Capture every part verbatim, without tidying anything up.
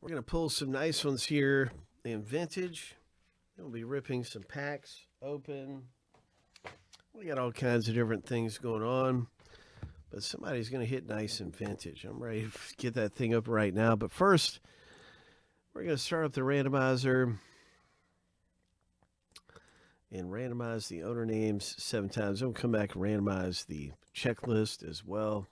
We're going to pull some nice ones here in vintage. We'll be ripping some packs open. We got all kinds of different things going on, but somebody's going to hit nice and vintage. I'm ready to get that thing up right now. But first, we're going to start up the randomizer and randomize the owner names seven times. We'll come back and randomize the checklist as well.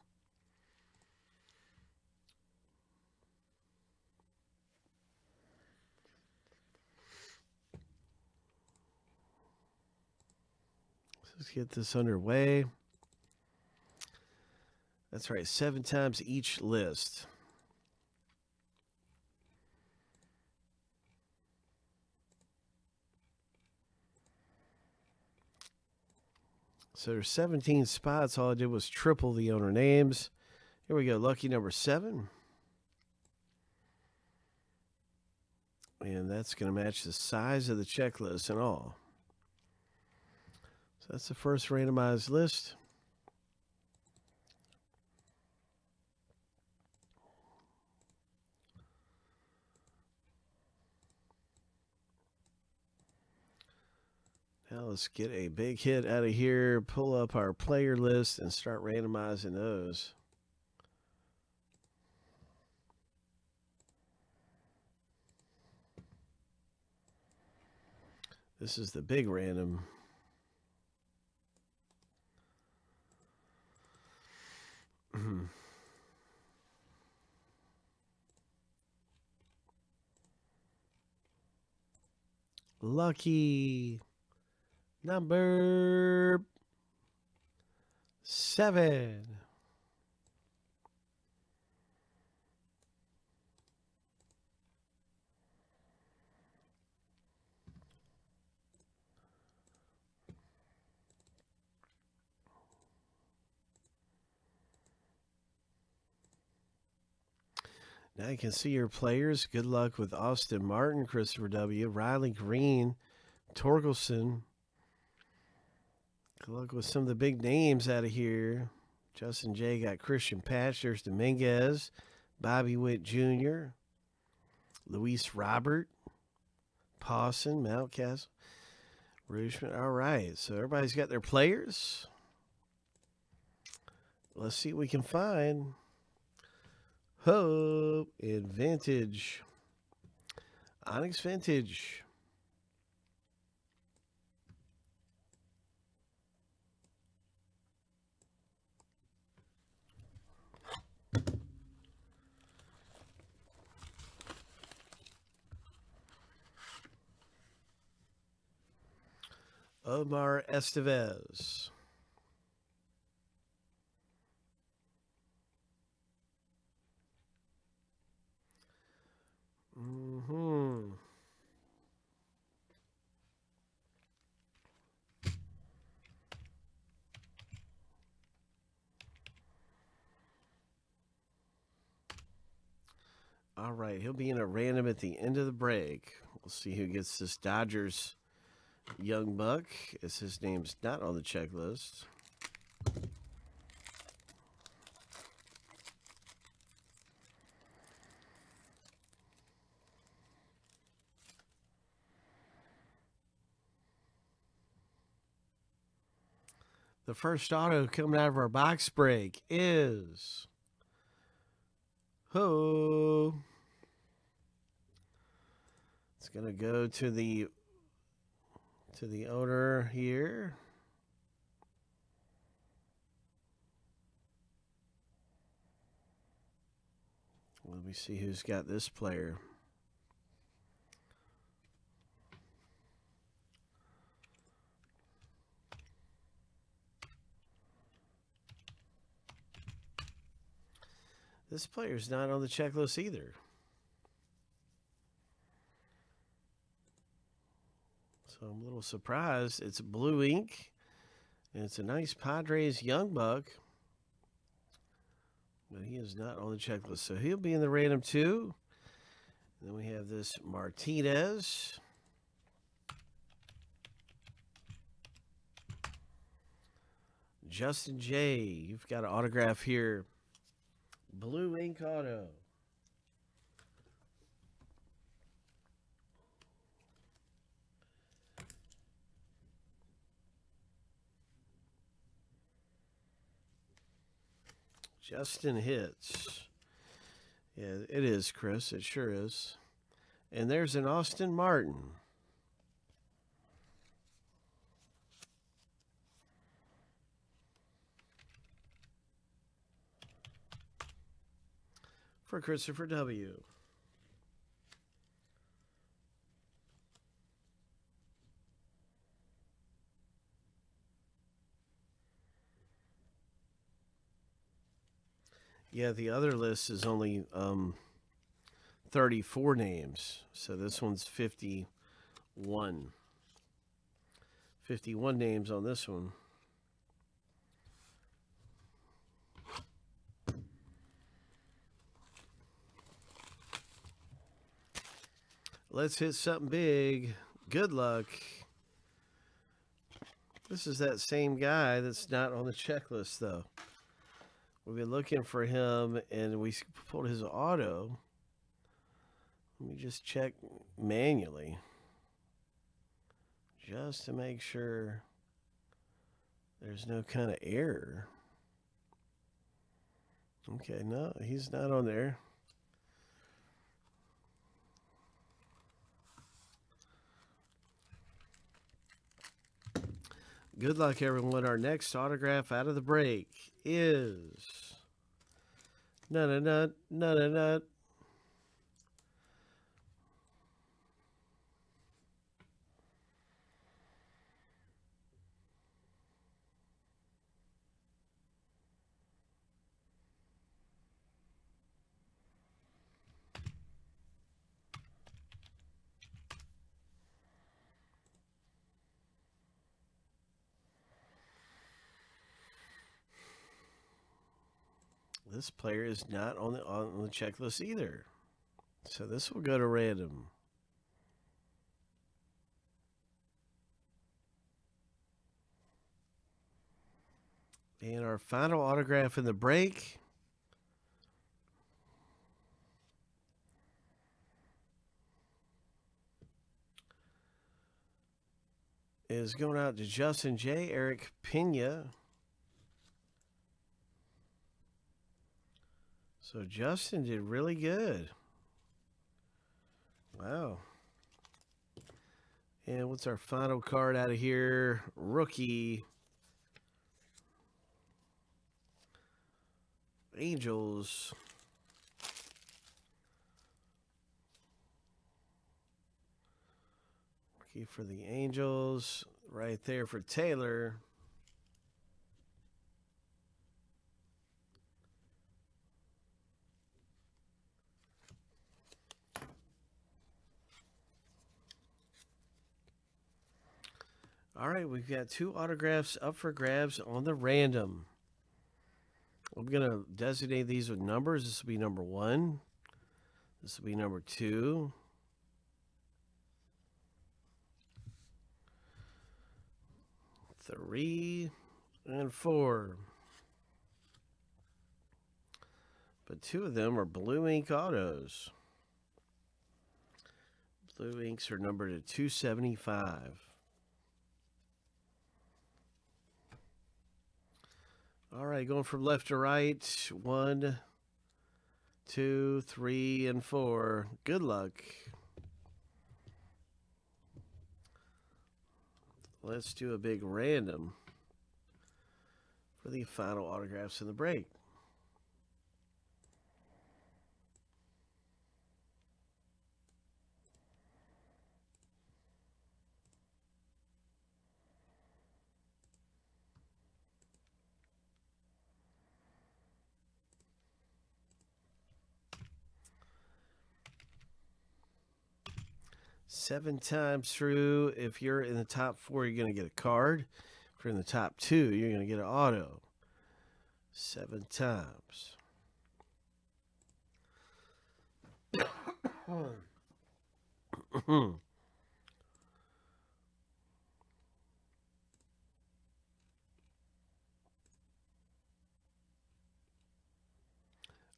Let's get this underway. That's right, seven times each list. So there's seventeen spots. All I did was triple the owner names. Here we go, lucky number seven. And that's going to match the size of the checklist and all. So that's the first randomized list. Now let's get a big hit out of here, pull up our player list, and start randomizing those. This is the big random. Lucky number seven. Now you can see your players. Good luck with Austin Martin, Christopher W, Riley Green, Torkelson. Good luck with some of the big names out of here. Justin J got Christian Patchers, Dominguez, Bobby Witt Junior, Luis Robert, Pawson, Mountcastle, Rushman. All right, so everybody's got their players. Let's see what we can find. Hope in vintage. Onyx Vintage. Omar Esteves. Mm-hmm. All right, he'll be in a random at the end of the break. We'll see who gets this Dodgers young buck, as his name's not on the checklist. The first auto coming out of our box break is Ho. Oh, it's gonna go to the to the owner here. Let me see who's got this player. This player's not on the checklist either. So I'm a little surprised. It's blue ink, and it's a nice Padres young buck, but he is not on the checklist. So he'll be in the random too. And then we have this Martinez. Justin J, you've got an autograph here. Blue ink auto. Justin Hits. Yeah, it is, Chris. It sure is. And there's an Austin Martin. For Christopher W. Yeah, the other list is only um, thirty-four names. So this one's fifty-one. fifty-one names on this one. Let's hit something big. Good luck. This is that same guy that's not on the checklist, though. We've been looking for him, and we pulled his auto. Let me just check manually, just to make sure there's no kind of error. Okay, no, he's not on there. Good luck, everyone. Our next autograph out of the break is nut a nut, nut a nut. This player is not on the, on the checklist either. So this will go to random. And our final autograph in the break. Is going out to Justin J, Eric Pinya. So Justin did really good. Wow. And what's our final card out of here? Rookie. Angels. Rookie for the Angels. Right there for Taylor. All right, we've got two autographs up for grabs on the random. I'm going to designate these with numbers. This will be number one. This will be number two. Three and four. But two of them are blue ink autos. Blue inks are numbered at two seventy-five. All right, going from left to right. One, two, three, and four. Good luck. Let's do a big random for the final autographs in the break. Seven times through. If you're in the top four, you're going to get a card. If you're in the top two, you're going to get an auto. Seven times.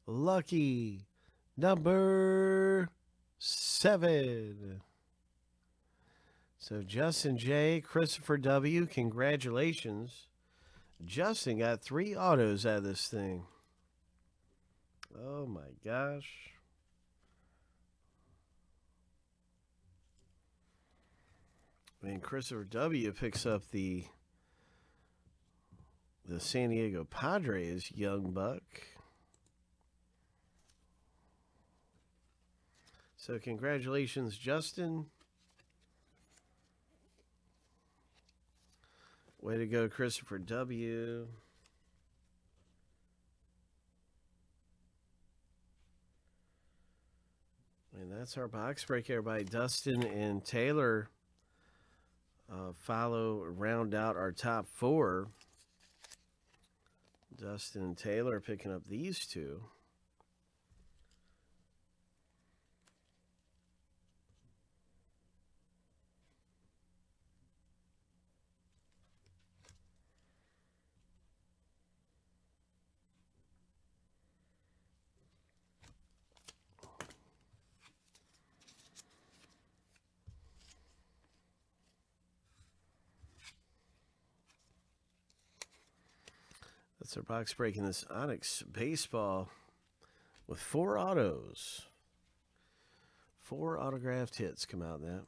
Lucky number seven. So Justin J, Christopher W, congratulations. Justin got three autos out of this thing. Oh my gosh. And Christopher W picks up the the San Diego Padres young buck. So congratulations, Justin. Way to go, Christopher W. And that's our box break here by Dustin and Taylor. Uh, follow, round out our top four. Dustin and Taylor picking up these two. That's our box break in this Onyx baseball with four autos. Four autographed hits come out of that.